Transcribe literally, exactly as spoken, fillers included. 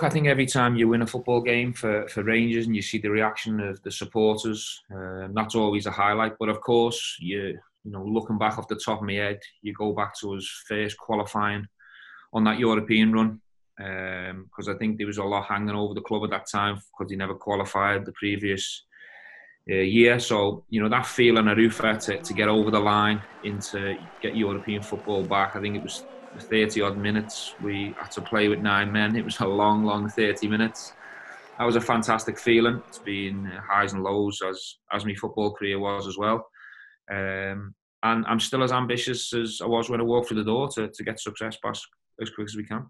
I think every time you win a football game for, for Rangers and you see the reaction of the supporters, um, that's always a highlight. But of course, you, you know, looking back off the top of my head, you go back to us first qualifying on that European run, because um, I think there was a lot hanging over the club at that time because he never qualified the previous uh, year. So, you know, that feeling of Rufa to, to get over the line into get European football back, I think it was thirty odd minutes we had to play with nine men. It was a long long thirty minutes. That was a fantastic feeling. It's been highs and lows as as my football career was as well, um, and I'm still as ambitious as I was when I walked through the door to, to get success back as quick as we can.